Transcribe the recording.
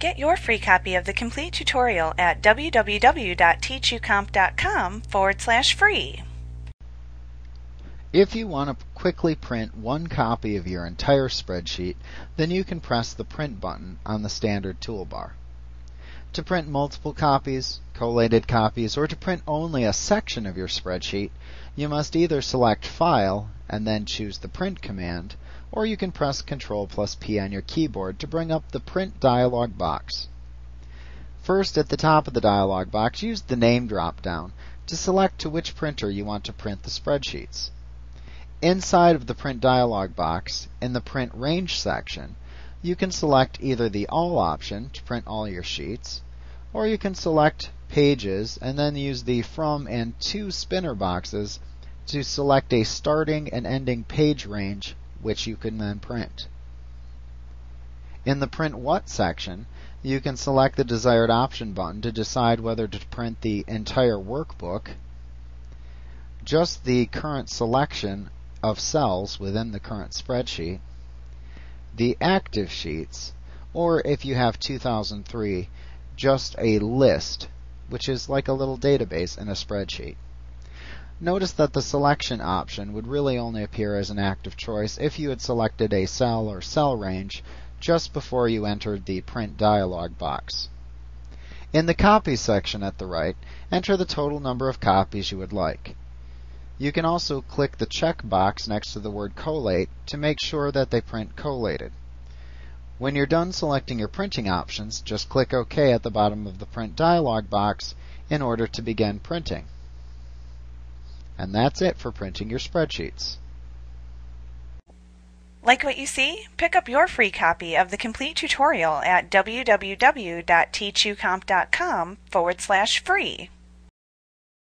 Get your free copy of the complete tutorial at www.teachucomp.com/free. If you want to quickly print one copy of your entire spreadsheet, then you can press the Print button on the standard toolbar. To print multiple copies, collated copies, or to print only a section of your spreadsheet, you must either select File and then choose the Print command, or you can press Ctrl+P on your keyboard to bring up the Print dialog box. First, at the top of the dialog box, use the Name drop-down to select to which printer you want to print the spreadsheets. Inside of the Print dialog box, in the Print Range section, you can select either the All option to print all your sheets, or you can select Pages and then use the From and To spinner boxes to select a starting and ending page range, which you can then print. In the Print What section, you can select the desired option button to decide whether to print the entire workbook, just the current selection of cells within the current spreadsheet, the active sheets, or if you have 2003, just a list, which is like a little database in a spreadsheet. Notice that the selection option would really only appear as an active choice if you had selected a cell or cell range just before you entered the Print dialog box. In the Copy section at the right, enter the total number of copies you would like. You can also click the checkbox next to the word Collate to make sure that they print collated. When you're done selecting your printing options, just click OK at the bottom of the Print dialog box in order to begin printing. And that's it for printing your spreadsheets. Like what you see? Pick up your free copy of the complete tutorial at www.teachucomp.com/free.